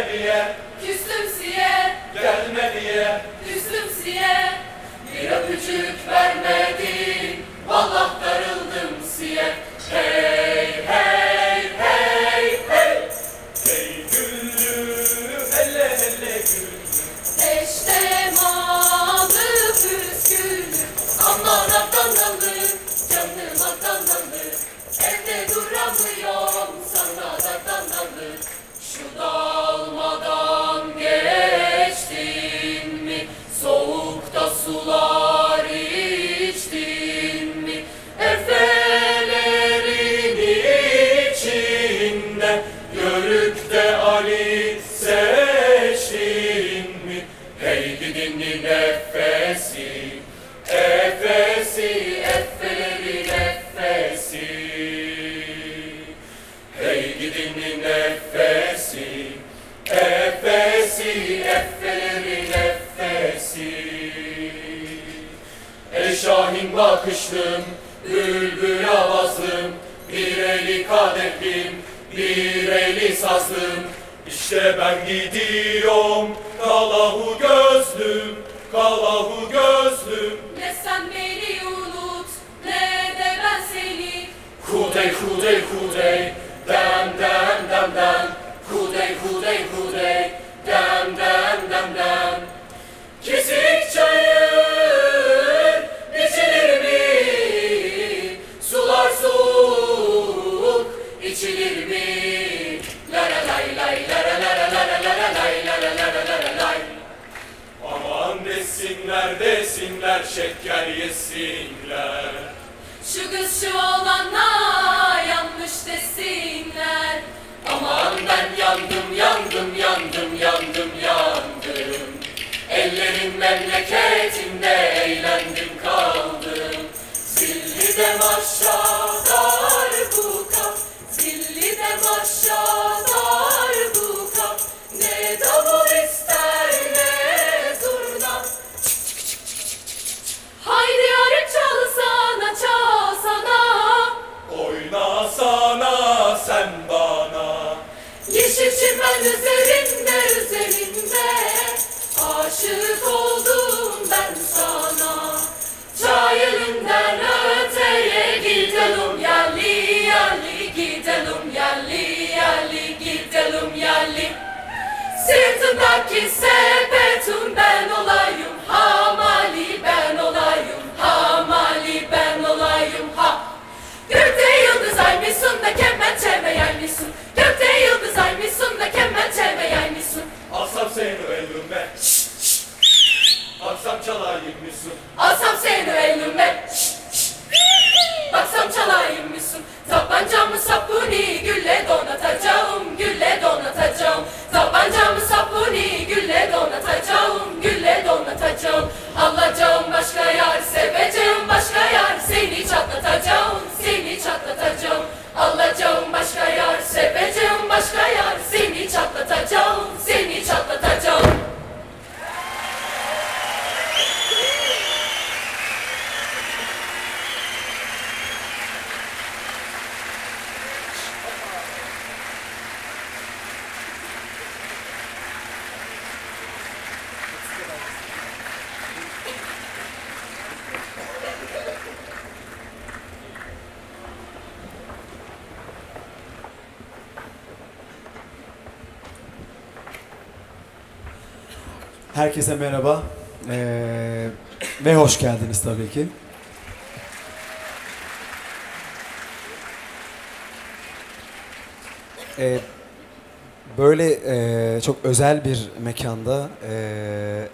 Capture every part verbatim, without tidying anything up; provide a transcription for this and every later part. gelme diye, küstüm siye, gelme diye, küstüm siye. Bir öpücük vermedin, vallahi darıldım siye. Hey hey hey hey, hey güllüm, hele hele güllüm, eştemalı püsküllüm, aman atanalı, canım atanalı, evde duramıyorum sana atanalı. Şu dalmadan geçtin mi, soğukta sular içtin mi, efelerin içinde yörükte Ali seçtin mi? Hey gidin nefesi, efesi, efelerin efesi. Hey gidin nefesi, efesi, efelerin efesi. Ey Şahin bakışlım, bülbül avazlım, bir eli kadehlim, bir eli sazlım. İşte ben gidiyorum, kalahu gözlüm, kalahu gözlüm. Ne sen beni unut, ne de ben seni. Kudey kudey kudey, dem dem dem dem. Kudey kudey kudey, dem dem dem dem. Kesik çayır içilir mi? Sular soğuk içilir mi? Lara lay lay lara lara lara lara lay lara lara lara lay. Aman desinler desinler şeker yesinler. Şu kız şu olana yanmış desinler. Aman ben yandım yandım yandım yandım yandım. Ellerin memleketinde eğlendim kaldım. Zillide maşa darbuka, zillide maşa darbuka. Ne davul ister ne zurna. Haydi yarın çalsana çalsana, oyna sana sen bana. Yeşil çimen üzerinde üzerinde, aşık oldum ben sana. Çayırından öteye gidelim yalli yalli, gidelim yalli yalli, gidelim yalli. Sırtındaki sepetun ben olayım hamali, ben olayım hamali, ben olayım ha. Gökte yıldız aymışsın da kemençeme yaymışsın, gökte yıldız aymışsın da kemençeme yaymışsın. Alsam seni elime, baksam çalayım mısın? Alsam seni elime, baksam çalayım mısın? Tabancamı sapuni gülle donatacağım, gülle donatacağım. Tabancamı sapuni gülle donatacağım, gülle donatacağım. Alacağım başka yar, seveceğim başka yar, seni çatlatacağım, seni çatlatacağım. Alacağım başka yar, seveceğim başka yar, seni çatlatacağım, seni çatlatacağım. Herkese merhaba ee, ve hoş geldiniz tabii ki. Ee, böyle e, çok özel bir mekanda e,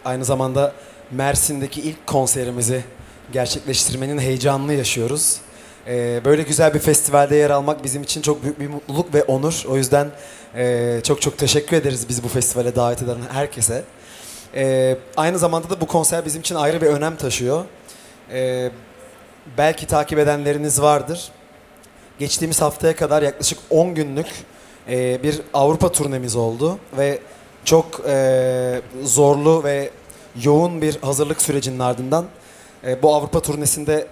aynı zamanda Mersin'deki ilk konserimizi gerçekleştirmenin heyecanını yaşıyoruz. E, böyle güzel bir festivalde yer almak bizim için çok büyük bir mutluluk ve onur. O yüzden e, çok çok teşekkür ederiz biz bu festivale davet eden herkese. Ee, aynı zamanda da bu konser bizim için ayrı bir önem taşıyor. Ee, belki takip edenleriniz vardır. Geçtiğimiz haftaya kadar yaklaşık on günlük e, bir Avrupa turnemiz oldu. Ve çok e, zorlu ve yoğun bir hazırlık sürecinin ardından e, bu Avrupa turnesinde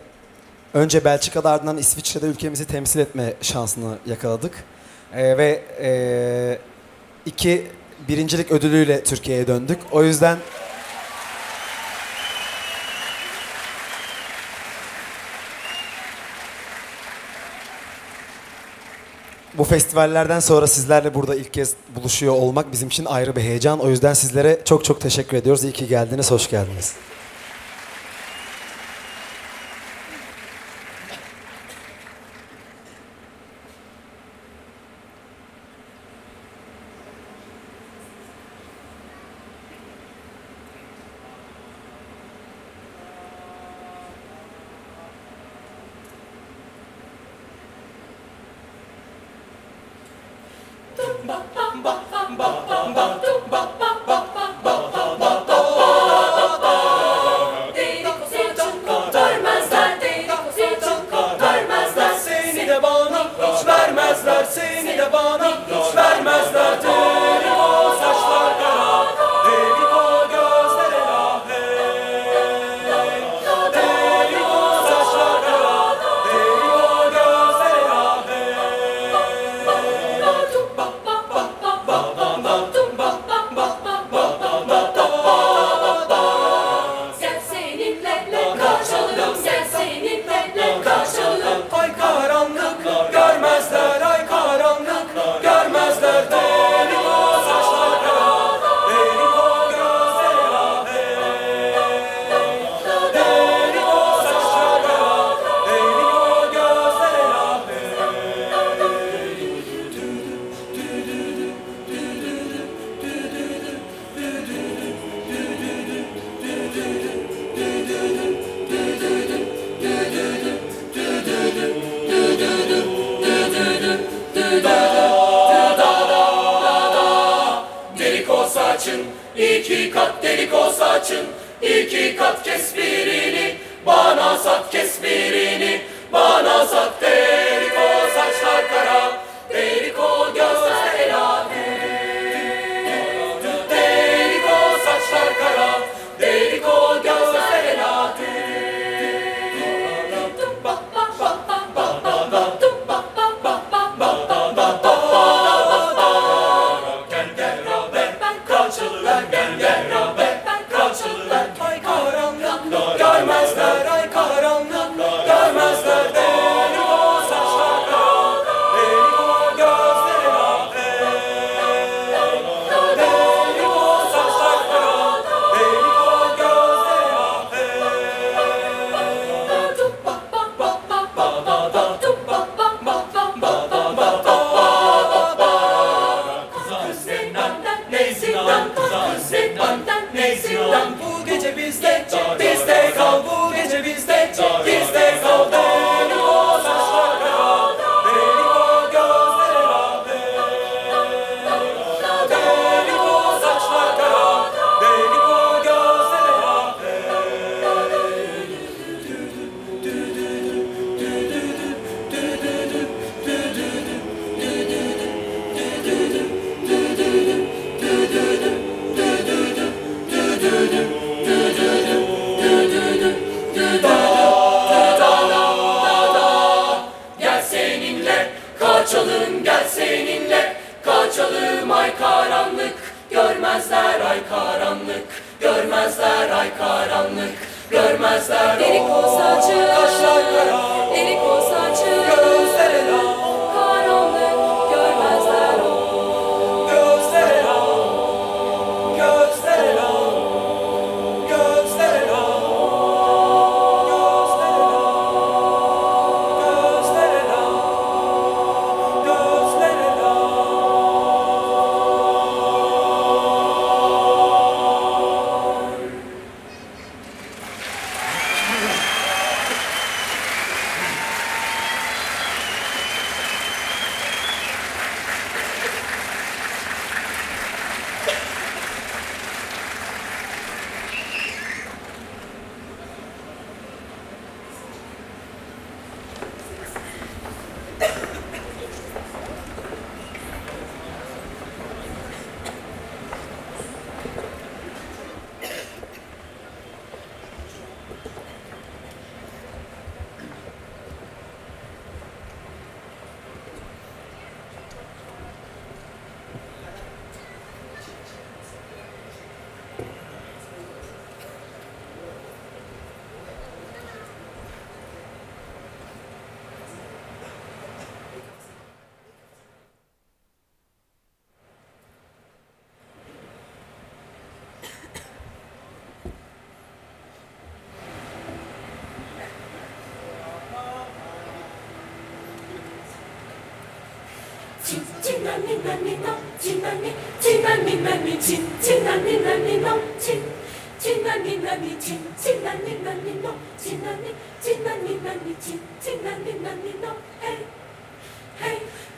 önce Belçika'da ardından İsviçre'de ülkemizi temsil etme şansını yakaladık. E, ve e, iki birincilik ödülüyle Türkiye'ye döndük. O yüzden bu festivallerden sonra sizlerle burada ilk kez buluşuyor olmak bizim için ayrı bir heyecan. O yüzden sizlere çok çok teşekkür ediyoruz. İyi ki geldiniz, hoş geldiniz.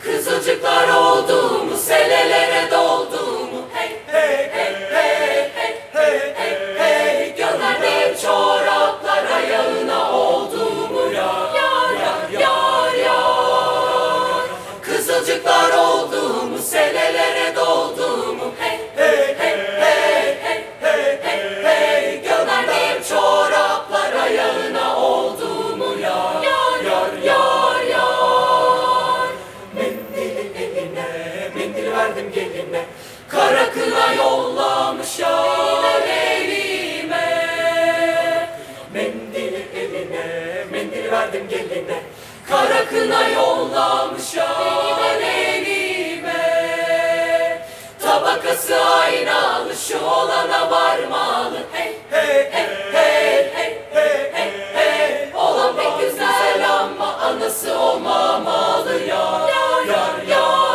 Kızılcıklar oldu mu, selelere doldu mu? Hey hey hey hey hey hey hey hey. Göllerde çoraklar ayağına oldu mu? Yar yar yar yar. Kızılcıklar oldu mu, selelere doldu mu? Hey hey hey hey hey hey hey hey. Göllerde çoraklar ayağına oldu mu? Yar yar yar yar. Mendili eline, mendil verdim geline. Kara kına yollamış yar elime. Mendili eline, mendil verdim geline. Kara kına yollamış yar elime. Tabakası aynalı, şu olana varmalı. Hey hey hey hey hey hey hey hey. Olan pek güzel ama anası olmamalı. Yar yar yar yar.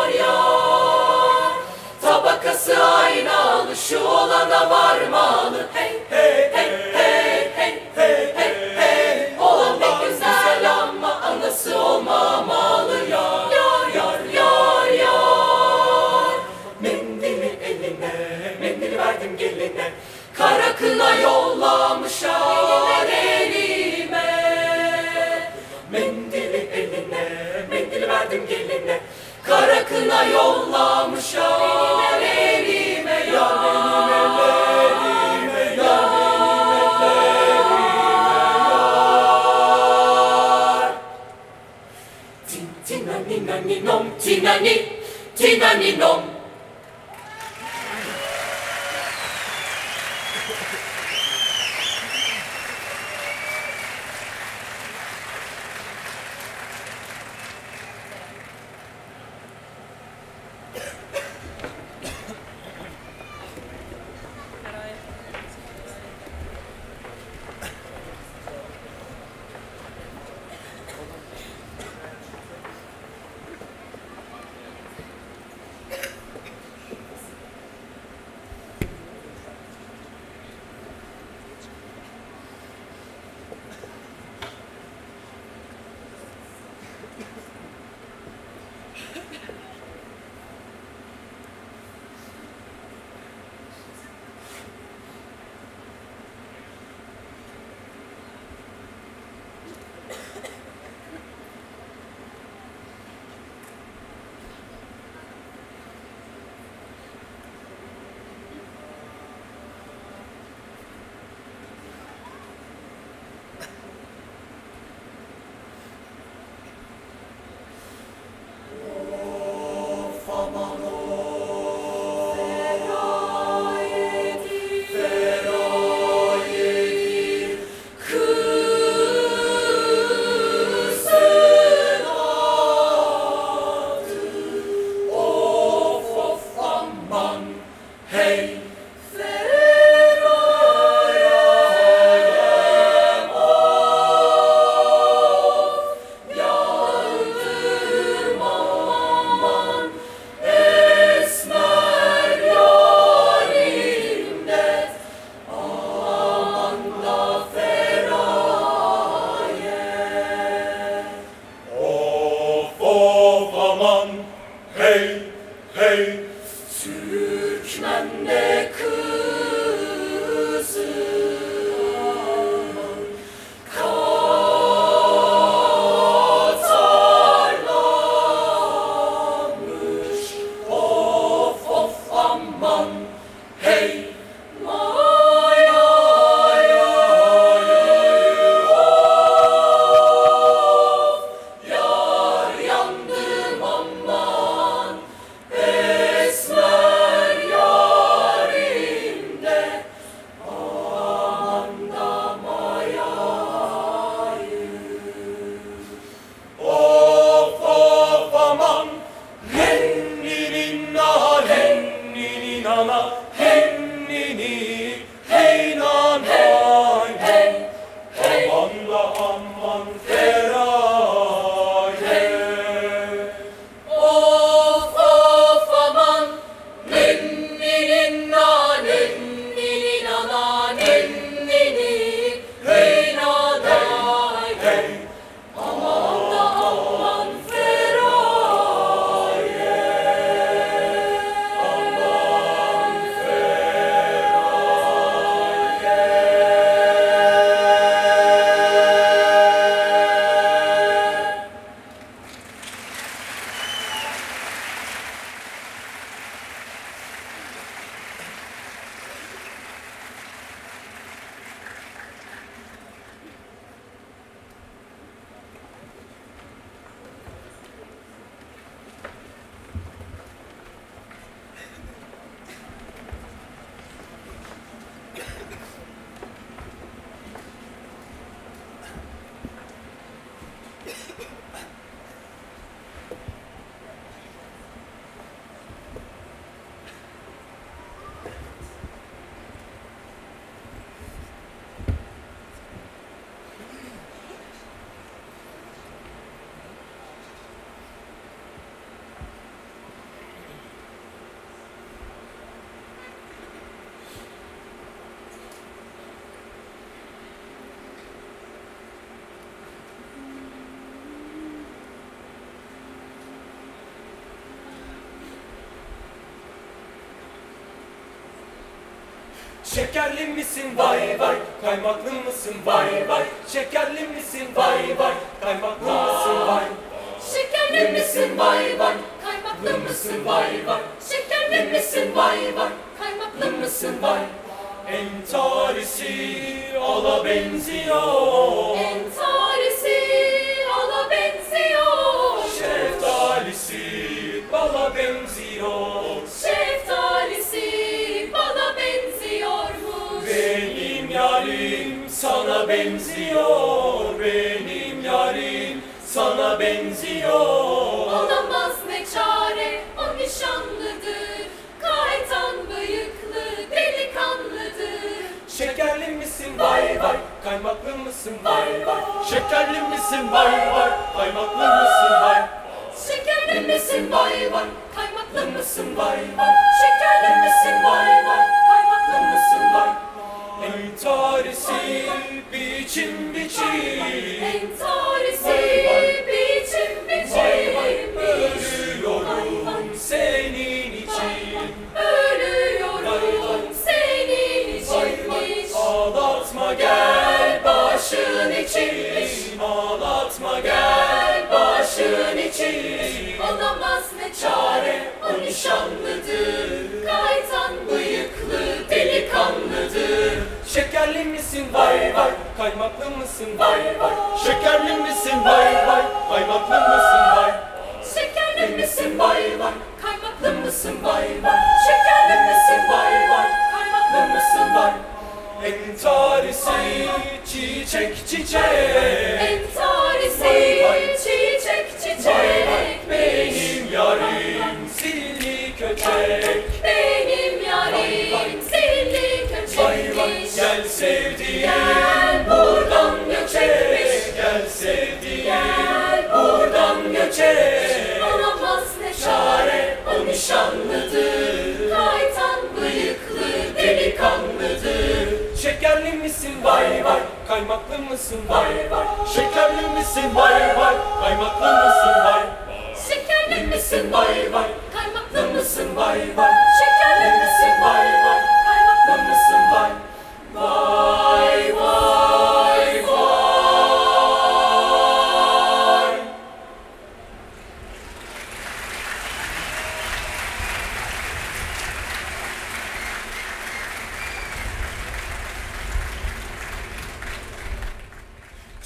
Tabakası aynalı, şu olana varmalı. Hey hey hey hey hey hey hey hey. Olan pek güzel ama anası olmamalı. Yar yar yar yar. Mendili eline, mendili verdim geline. Kara kına yollamış yar elime. Mendili eline, mendili verdim geline. Kara kına yollamış yar elime. Yar benim ellerime, yar benim ellerime yar. Tin tinani nani nom, tinani, tinani nom. Şekerli misin vay vay, kaymaklı mısın vay vay. Şekerli misin vay vay, kaymaklı mısın vay. Şekerli misin vay vay, kaymaklı mısın vay vay. Şekerli misin vay vay, kaymaklı mısın vay. Entarisi ala benziyor. Entarisi ala benziyor. Şeftalisi bala benziyor. Şeftalisi bala benziyormuş. Benim yarim sana benziyor. Benim yarim sana benziyor. Olamaz ne çare, o nişanlıdır. Kaytan bıyıklı delikanlıdır. Şekerli misin vay vay, kaymaklı mısın vay vay. Şekerli misin vay vay, kaymaklı mısın vay. Şekerli misin vay vay, kaymaklı mısın vay vay. Şekerli misin vay vay, kaymaklı mısın vay. Entarisi biçim biçim. Entarisi biçim biçim. Vay vay, ölüyorum senin için. Ölüyorum senin için. Ağlatma gel başın için. Ağlatma gel başın için. Olamaz ne çare, o nişanlıdır. Kaytan bıyıklı delikanlıdır. Şekerli misin vay vay, kaymaklı mısın vay vay. Şekerli misin vay vay, kaymaklı mısın vay. Şekerli misin vay vay, kaymaklı mısın vay vay. Şekerli misin vay vay, kaymaklı mısın vay. Entarisi çiçek çiçek. Entarisi çiçek çiçek. Benim yarim zilli köçek. Benim yarim zilli köçekmiş. Gel sevdiğim buradan göçek. Gel sevdiğim buradan göçek. Olamaz ne çare, o nişanlıdır. Kaytan bıyıklı delikanlıdır. Şekerli misin vay vay, kaymaklı mısın vay vay. Şekerli misin vay vay, kaymaklı mısın vay. Şekerli misin vay vay, kaymaklı mısın vay vay. Şekerli misin vay vay, kaymaklı mısın vay. Vay vay vay.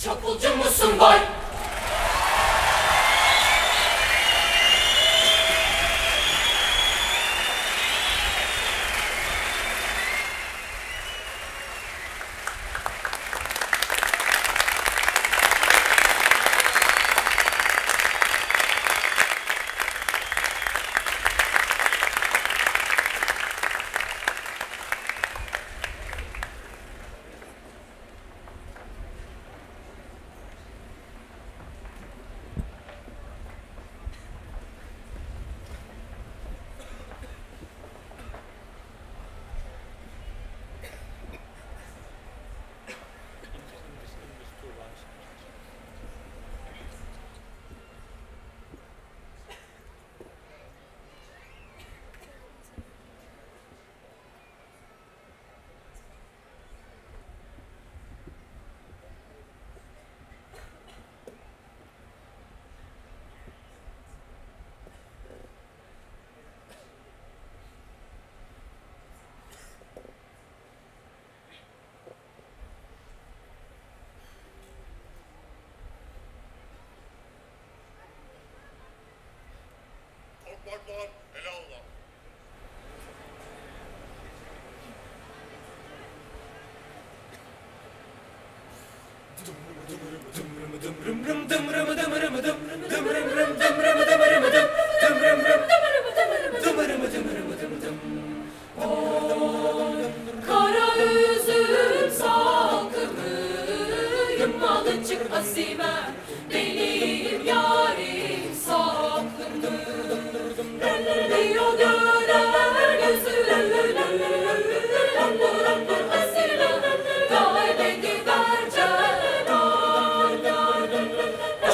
Çapulcu musun vay?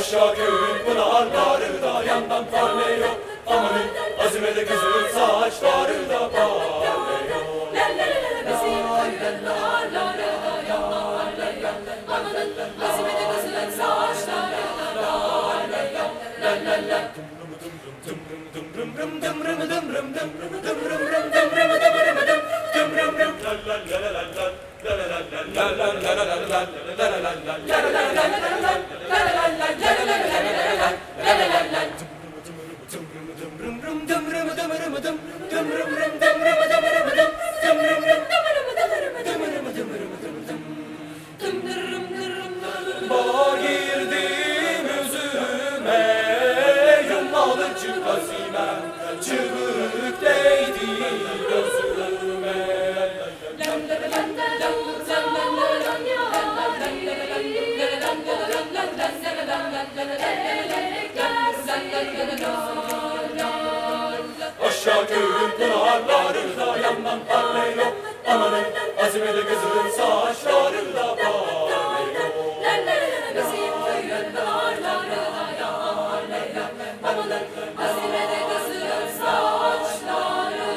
aşağı köyün pınarları da yandan parlıyor. Amanın azime de güzün saçları da parlıyor. Bağ girdim üzüme, yummalı çık azime, çığlık değdi gözüme. Aşağı köyün pınarları da yandan parlıyor. Ananın azimeli kızın saçları da parlıyor. Bizim köyün pınarları da yanıyor. Ananın azimeli kızın saçları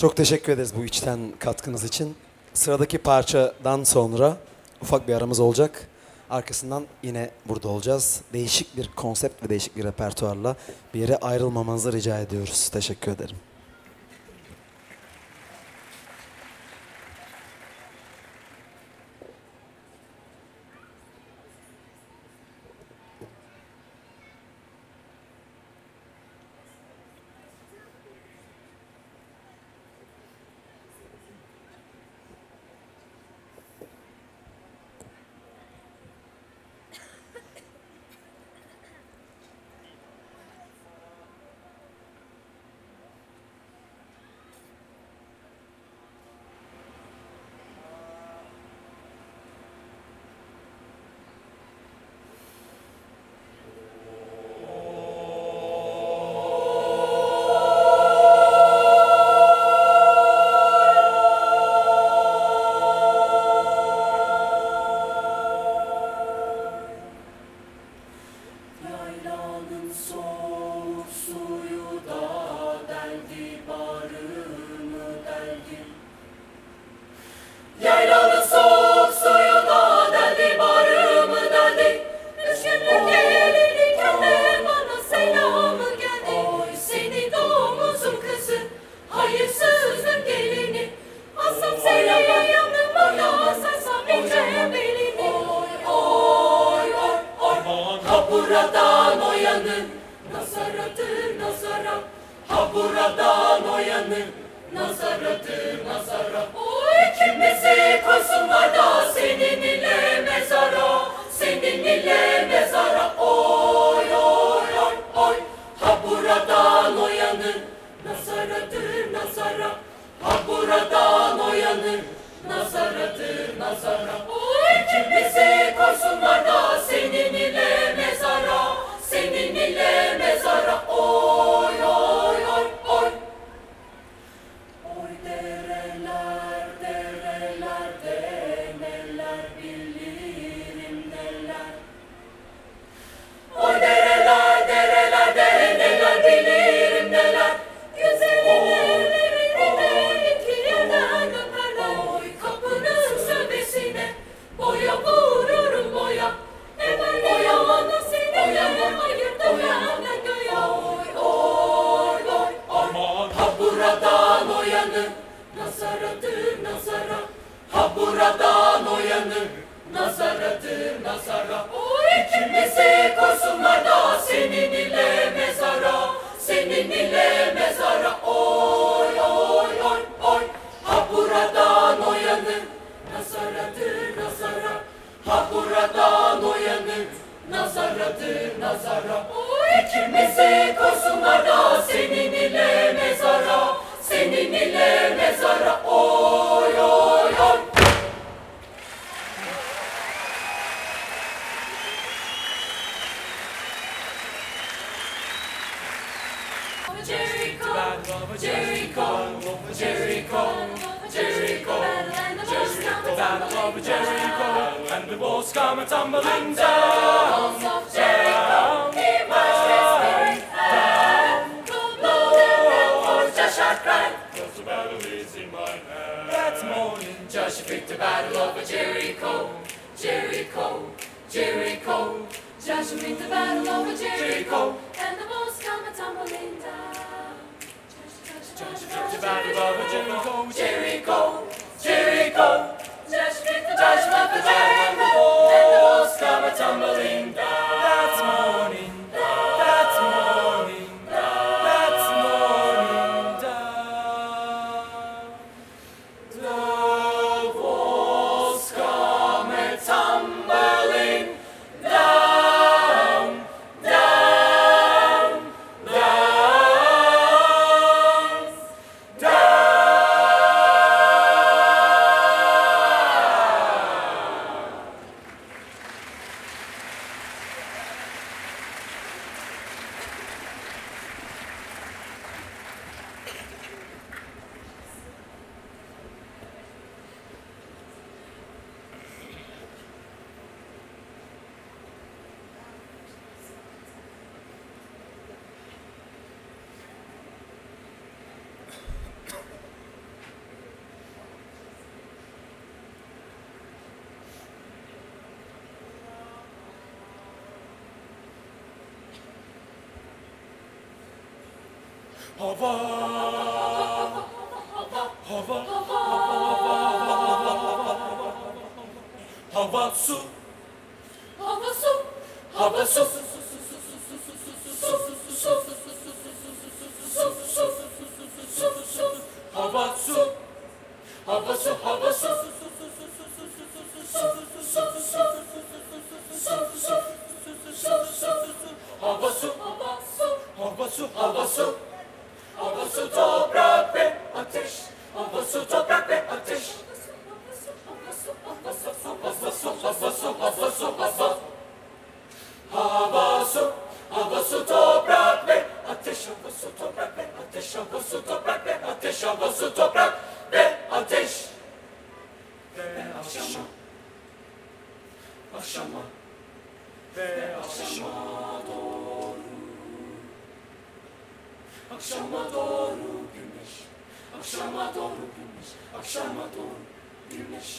Çok teşekkür ederiz bu içten katkınız için. Sıradaki parçadan sonra ufak bir aramız olacak. Arkasından yine burada olacağız. Değişik bir konsept ve değişik bir repertuarla bir yere ayrılmamanızı rica ediyoruz. Teşekkür ederim. Oy oy oy, ha buradan o yanı, nazaradır nazara. Hak buradan uyanır, nazaradır nazara. Dikilmesi koysunlar senin ile mezara, senin ile mezara. Oy oy oy. Jericho, Jericho, Jericho, Jericho, the battle of Jericho, and the walls come tumbling down. Down, down, down. Lord, just shout cry, 'cause the battle is in my hand. That morning, Joshua picked the battle of Jericho, Jericho, Jericho. Joshua picked the battle of Jericho, and the walls come tumbling down. Joshua picked the battle of Jericho, Jericho, Jericho. Joshua picked the battle of Jericho, and the walls come tumbling down. That morning, that morning, that morning, down. The walls come tumbling down, down, down, down. Hava, hava, hava su, hava su, hava su, su, su, su, su, su, hava su, hava su, hava su, hava su, hava su, hava su. Hava, su, toprak ve ateş. Hava, su, toprak ve ateş. Hava, su, hava, su, hava, su, hava, su, hava. Hava, su, hava, su, toprak ve ateş. Hava, su, toprak ve ateş. Hava, su, toprak ve ateş. Hava, su, toprak ve ateş. Ve akşama, akşama, ve akşama doğru. Akşama doğru güneş, akşama doğru güneş, akşama doğru güneş,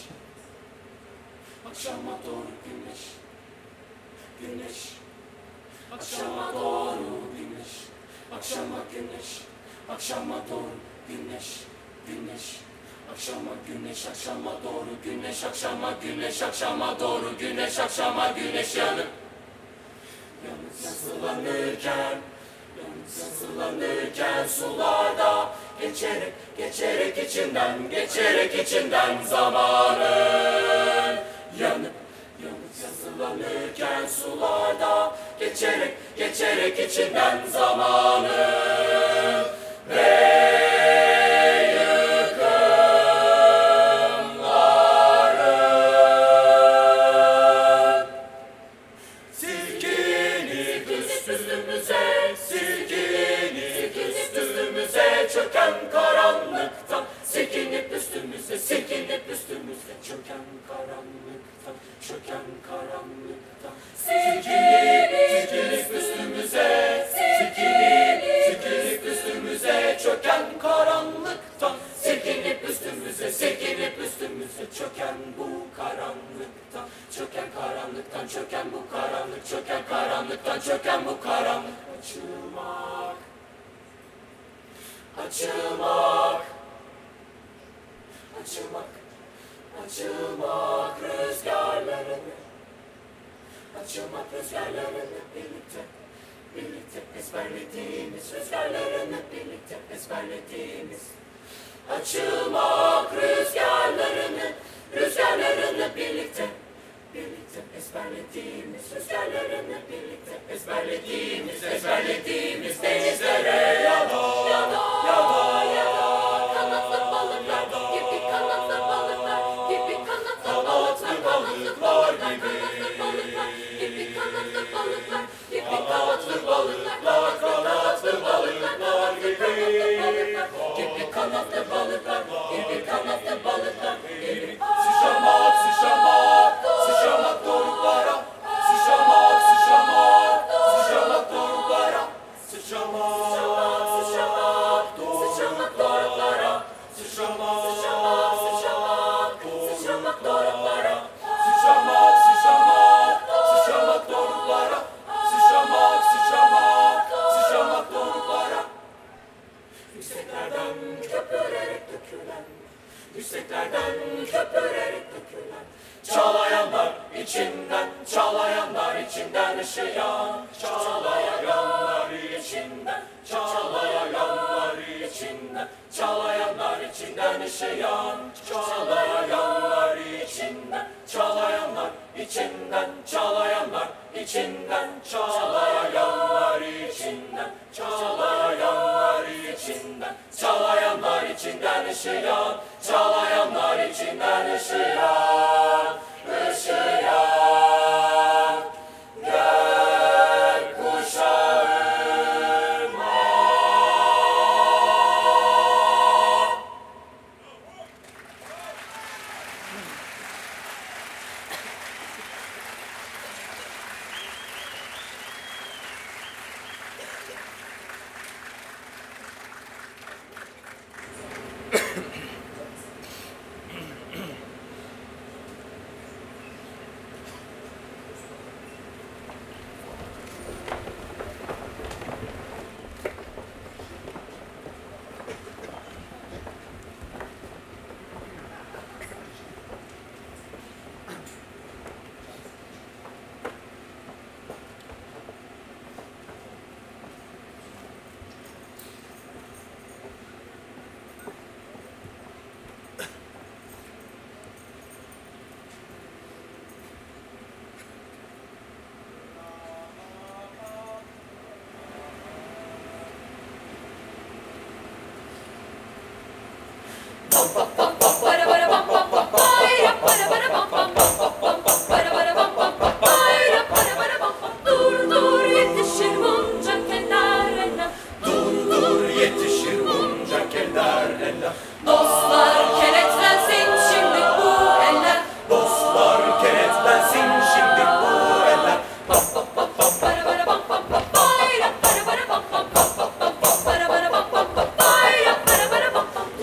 akşama doğru güneş, güneş, akşama doğru güneş, akşama güneş, akşama doğru güneş, güneş, akşama güneş, akşama doğru güneş, akşama güneş, akşama doğru güneş, akşama güneş yanıp, yanıp sarsılanırken. Sızlanırken sularda geçerek, geçerek içinden, geçerek içinden zamanın. Yanıp, yanıp sızlanırken sularda geçerek, geçerek içinden zamanın. Ve karanlıktan sekinip üstümüze, sekinip üstümüze çöken karanlıktan, çöken karanlıktan sekinip, sekinip üstümüze, sekinip, sekinip üstümüze çöken karanlıktan sekinip üstümüze, sekinip üstümüze çöken bu karanlıktan, çöken karanlıktan, çöken bu karanlık, çöken karanlıktan, çöken bu karanlık. Açılmak, açılmak, açılmak, açılmak rüzgarlarını, açılmak rüzgarlarını birlikte, birlikte ezberlediğimiz rüzgarlarını birlikte ezberlediğimiz, açılmak rüzgarlarını, rüzgarlarını birlikte, birlikte. ezberlediğimiz rüzgarlarını birlikte ezberlediğimiz ezberlediğimiz denizlere yalan yalan yalan yalan kanatlı balıklar gibi kanatlı balıklar gibi kanatlı balıklar kanatlı balıklar gibi kanatlı balıklar gibi kanatlı balıklar kanatlı balıklar gibi kanatlı balıklar gibi kanatlı balıklar gibi sıçramak sıçramak sıçramak doruklara, sıçramak sıçramak sıçramak doruklara, sıçramak sıçramak sıçramak doruklara, sıçramak sıçramak sıçramak doruklara, sıçramak sıçramak sıçramak doruklara, sıçramak sıçramak sıçramak doruklara. Yükseklerden köpürerek dökülen, yükseklerden köpürerek dökülen. Çalayanlar içinden, çalayanlar içinden ışıyan, çalayanlar içinden, çalayanlar içinden, çalayanlar içinden ışıyan, çalayanlar içinden, çalayanlar içinden, çalayanlar içinden, çalayanlar içinden, çalayanlar içinden, çalayanlar içinden ışıyan, çalayanlar içinden ışıyan. Işıyan gök kuşağıma.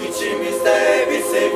İçimizde bir sevgi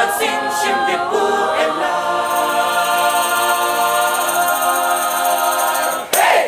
Gelsin şimdi bu eller. Hey!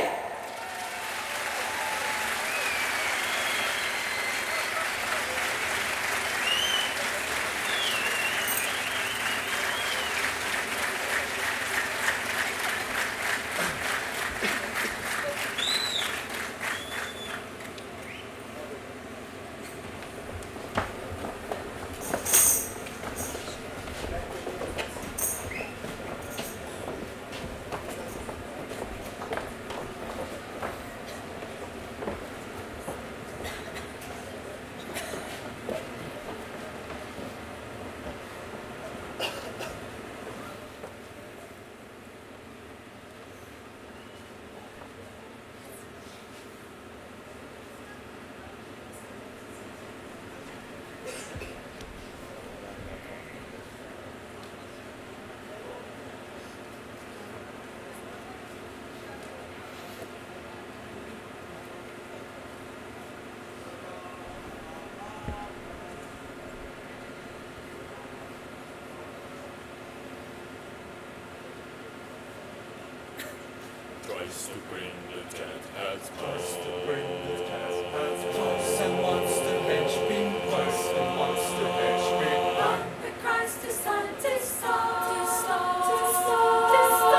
Tries to bring the cat out of the box. Tries to bring the cat out of the box. And wants the bitch being worse. And wants the bitch being worse. But cries to sun, to sun, to sun, to sun, to sun.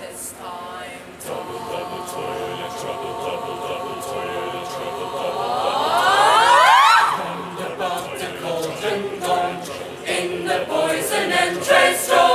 This time. Double, double, toil and trouble, double, double, toil and trouble, double, double. Round about the golden dawn, in the poison and trace roll.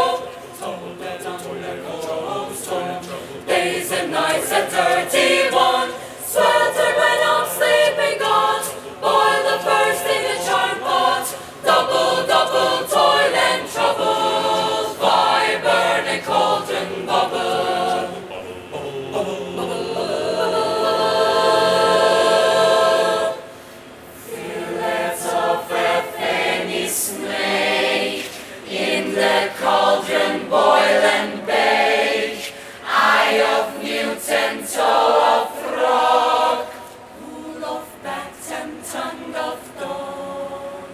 Nights at thirty-one, swelter when I'm sleeping on. Boil the first in a charred pot. Double, double toil and trouble by burning cauldron bubble. Bubble, bubble, bubble. Fillets of a penny snake in the cauldron boil and bake. Eye of and toe of rock, wool of bats and tongue of dawn.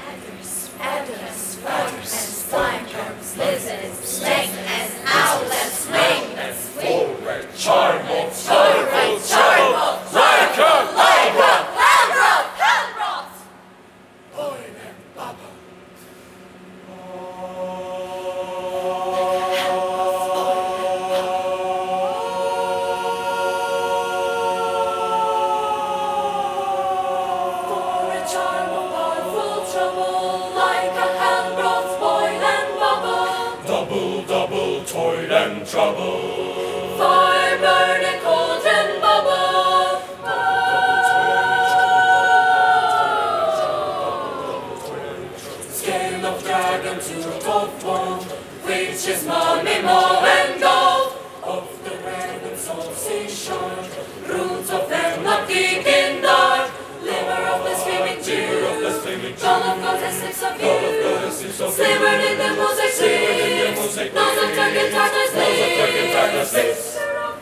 Adders, adders, worms and spiderwebs, lizards, snakes and owlets, ravens, forward, charming, charming, charming, like a labra, labra, labra, boil and bubble. Trouble. Fire burning cold and bubble. Oh. Skin of dragon to top one, which is mummy, mole and gold. Of the raven's old seashore, roots of them not deep in dark. Liver of the swimming Jew, all of God has lips of you. Slivered in the mosaic sea, nose of dragon tartars lips. Finger of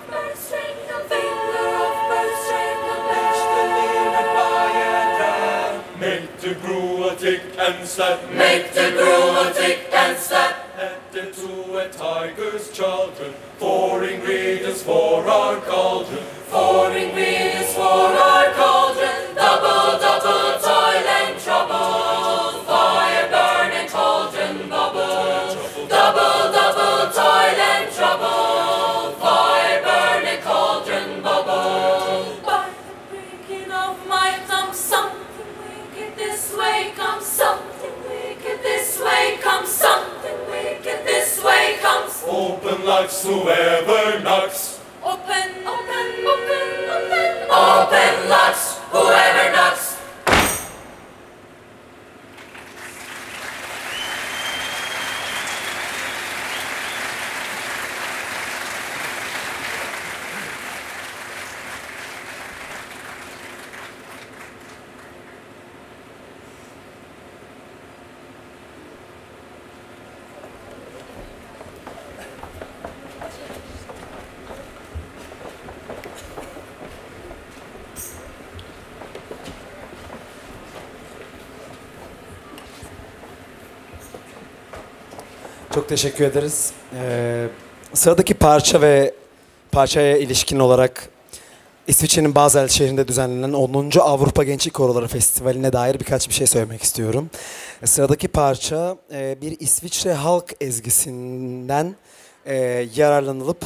bird string of finger of bird string of match delivered by a dam. Make the gruel tick and slap. Make the gruel tick and slap. Add them to a tiger's children. Four ingredients for our cauldron. Four ingredients for our cauldron. Double, double, toil and trouble, fire, burn and cauldron bubble. Double, double, toil and trouble, fire, burn and cauldron bubble. By the breaking of my thumb, something wicked this way comes, something wicked this way comes, something wicked this way comes. Open life's whoever knocks. Open, open, open, open, open life's whoever knocks. Çok teşekkür ederiz. Ee, sıradaki parça ve parçaya ilişkin olarak İsviçre'nin Basel şehrinde düzenlenen onuncu Avrupa Gençlik Koroları Festivali'ne dair birkaç bir şey söylemek istiyorum. Sıradaki parça bir İsviçre halk ezgisinden yararlanılıp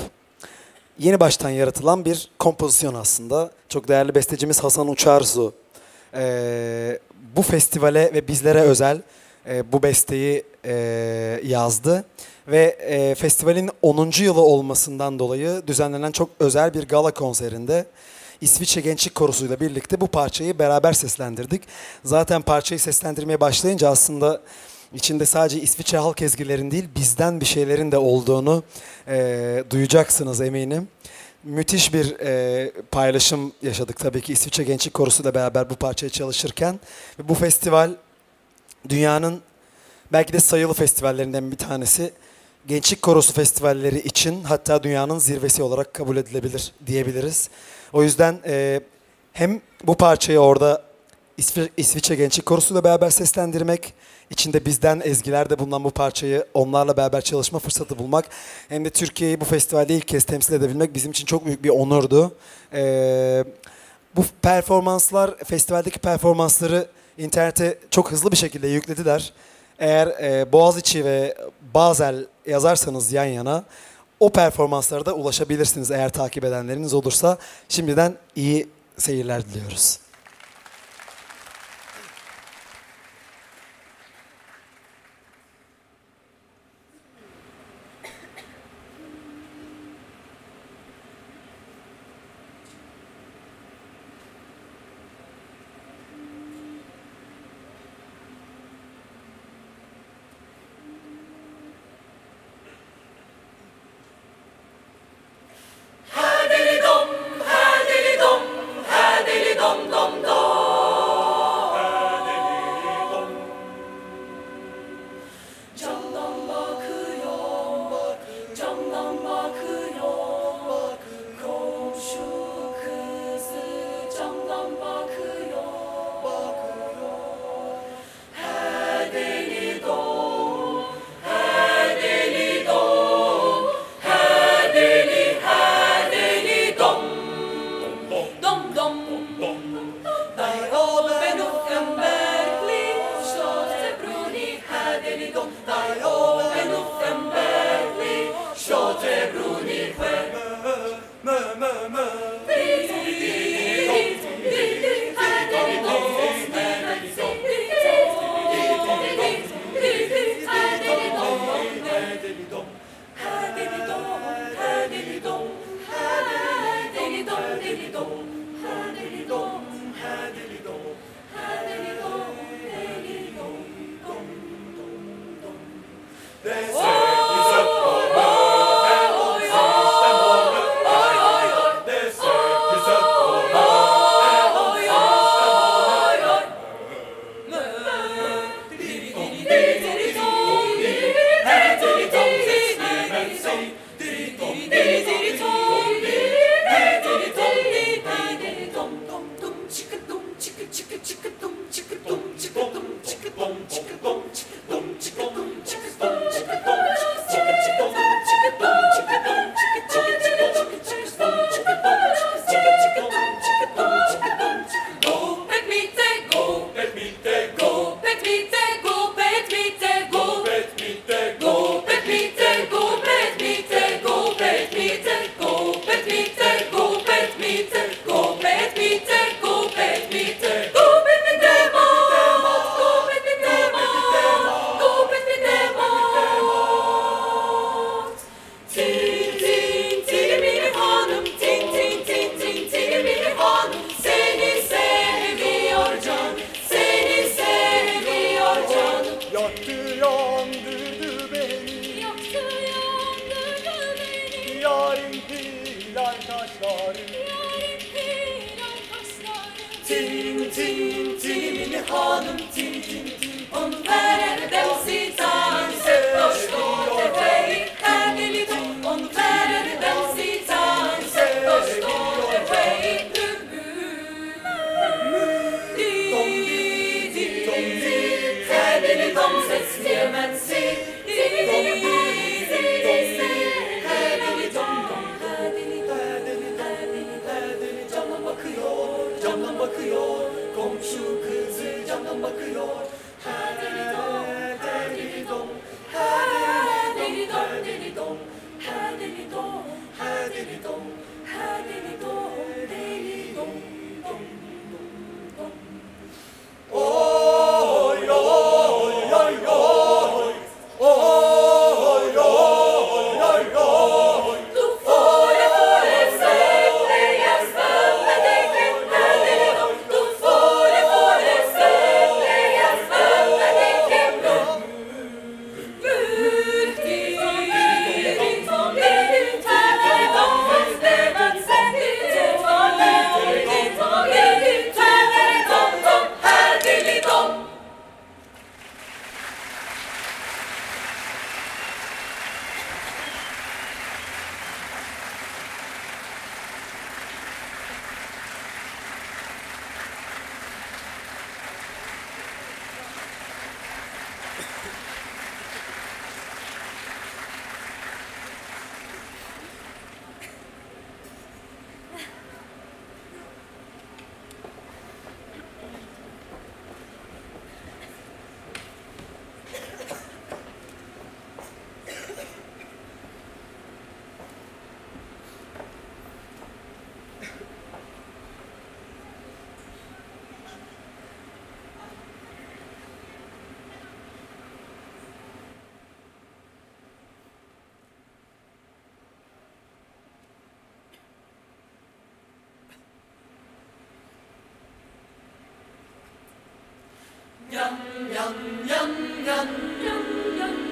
yeni baştan yaratılan bir kompozisyon aslında. Çok değerli bestecimiz Hasan Uçarsu bu festivale ve bizlere özel bu besteyi yazdı. Ve e, festivalin onuncu yılı olmasından dolayı düzenlenen çok özel bir gala konserinde İsviçre Gençlik Korosu'yla birlikte bu parçayı beraber seslendirdik. Zaten parçayı seslendirmeye başlayınca aslında içinde sadece İsviçre halk ezgilerin değil bizden bir şeylerin de olduğunu e, duyacaksınız eminim. Müthiş bir e, paylaşım yaşadık tabii ki İsviçre Gençlik Korosu'yla beraber bu parçaya çalışırken. Ve bu festival dünyanın belki de sayılı festivallerinden bir tanesi. Gençlik Korosu festivalleri için hatta dünyanın zirvesi olarak kabul edilebilir diyebiliriz. O yüzden e, hem bu parçayı orada İsvi İsviçre Gençlik Korosu'yla beraber seslendirmek, içinde bizden ezgiler de bulunan bu parçayı onlarla beraber çalışma fırsatı bulmak, hem de Türkiye'yi bu festivalde ilk kez temsil edebilmek bizim için çok büyük bir onurdu. E, bu performanslar, festivaldeki performansları internete çok hızlı bir şekilde yüklediler. Eğer e, Boğaziçi ve Basel yazarsanız yan yana o performanslara da ulaşabilirsiniz eğer takip edenleriniz olursa. Şimdiden iyi seyirler diliyoruz. Don't sit still and see. Yum, yum, yum, yum, yum, yum.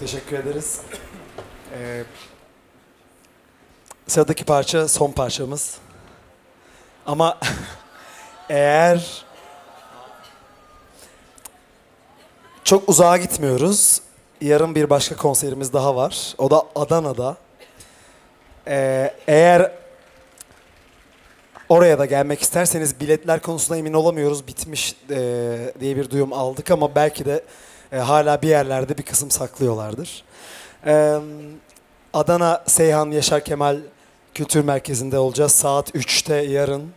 Teşekkür ederiz. Ee, sıradaki parça son parçamız. Ama eğer çok uzağa gitmiyoruz, yarın bir başka konserimiz daha var. O da Adana'da. Ee, eğer oraya da gelmek isterseniz, biletler konusunda emin olamıyoruz, bitmiş e, diye bir duyum aldık ama belki de e, hala bir yerlerde bir kısım saklıyorlardır. Ee, Adana Seyhan Yaşar Kemal Kültür Merkezi'nde olacağız saat üçte yarın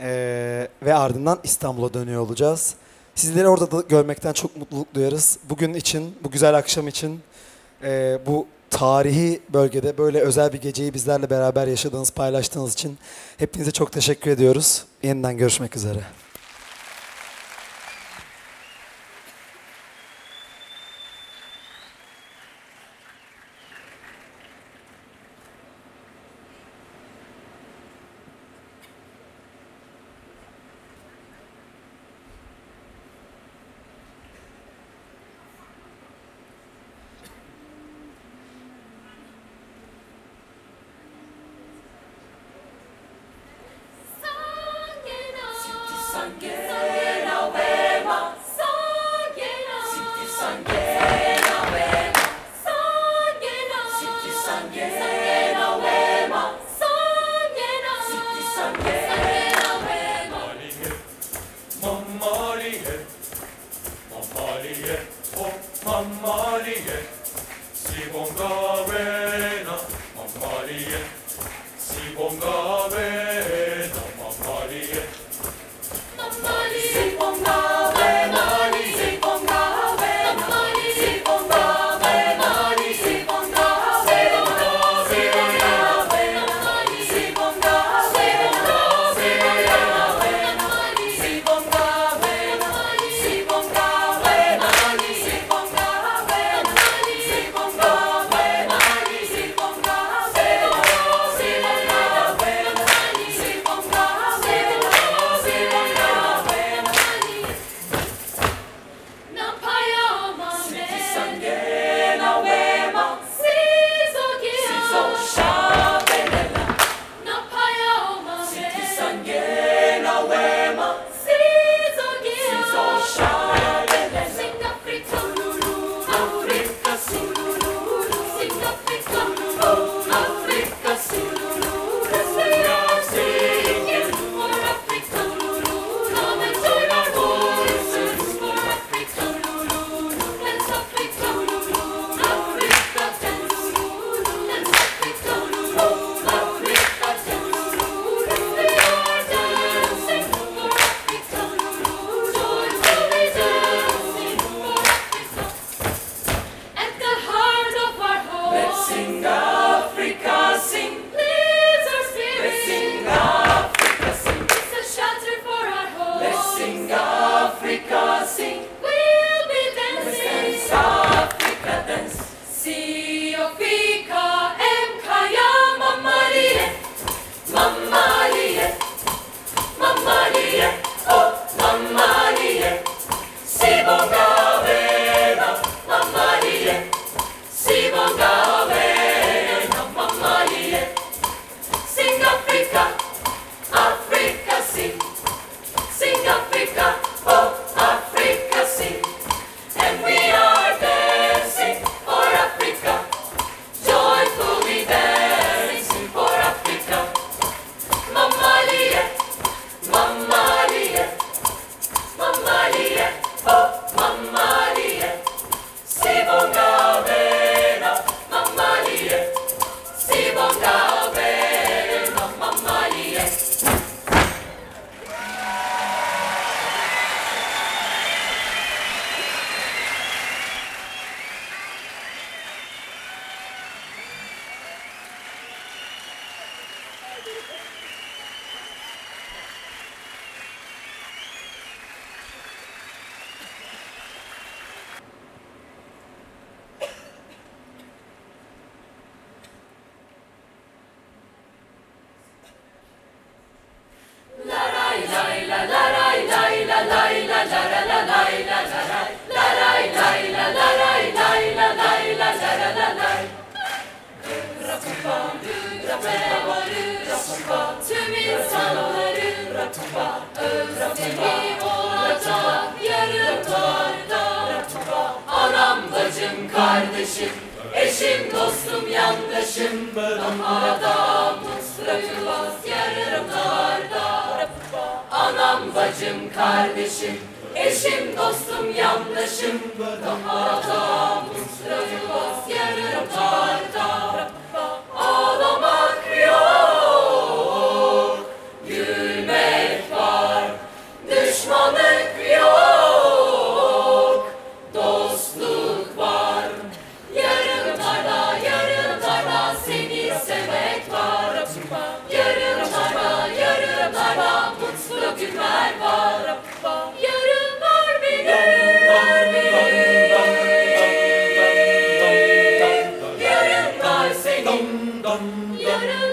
ee, ve ardından İstanbul'a dönüyor olacağız. Sizleri orada da görmekten çok mutluluk duyarız. Bugün için, bu güzel akşam için, e, bu tarihi bölgede böyle özel bir geceyi bizlerle beraber yaşadığınız, paylaştığınız için hepinize çok teşekkür ediyoruz. Yeniden görüşmek üzere. Ratıba, tüm insanların Ratıba, özlemi olacak yarınlarda. Ratıba, anam, bacım, kardeşim, eşim, dostum, yandaşım, damadamız Ratıbaz yarınlarda. Ratıba, anam, bacım, kardeşim, eşim, dostum, yandaşım, damadamız Ratıbaz yarınlarda. Ağlamak yok, gülmek var, düşmanlık yok, dostluk var. Yarınlarda, yarınlarda seni sevmek var. Yarınlarda, yarınlarda mutlu günler var. Yarınlar benim. Yarınlar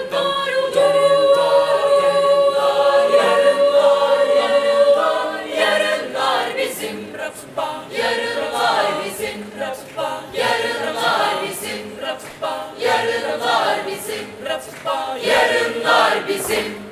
bizim Ratıba, yarınlar bizim Ratıba, yarınlar bizim Ratıba, yarınlar bizim.